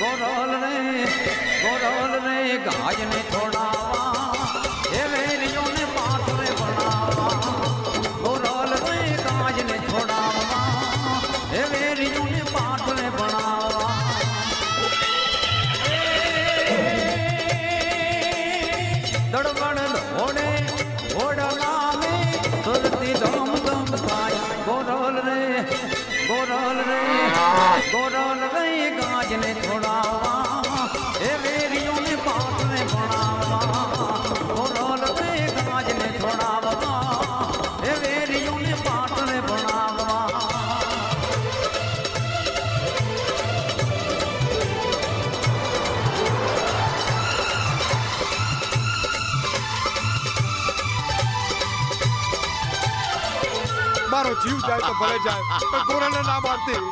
गोरल रे गायन छोड़ावा हे वेलियों ने पात्र बनावा। गोरल रे गायन छोड़ावा हे वेलियों ने पात्र बनावा। दड़बड़ घोड़े घोड़ला में तुरती दम दम पाया। गोरल रे गोरल रे गोरल रे गायन छोड़ावा हे वेरियों ने पात में बनावा। गोरल रे गायन छोड़ावा हे वेरियों ने पात में बनावा। मारो जीव जाए तो भले जाए पर गोरल ने ना मारती। गोरल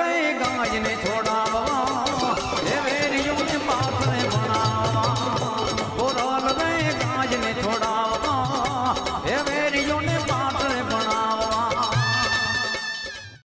रे गायन छोड़ावा।